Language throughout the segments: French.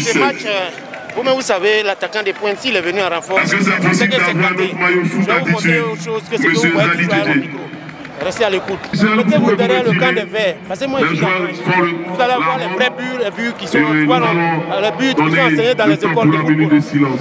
c'est match. Vous-même, vous savez, l'attaquant des pointes, s'il est venu en renfort, c'est que c'est gâté. Je vais vous montrer autre chose que ce que vous voyez toujours à micro. Restez à l'écoute. Mettez-vous derrière le camp des verts. Passez moins efficace. Vous allez voir les vrais buts, les buts qui sont enseignés dans les écoles de football.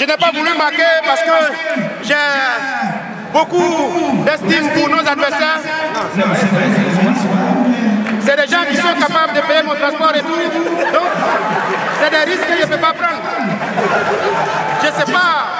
Je n'ai pas voulu marquer parce que j'ai beaucoup d'estime pour nos adversaires. C'est des gens qui sont capables de payer mon transport et tout. Donc, c'est des risques que je ne peux pas prendre. Je ne sais pas.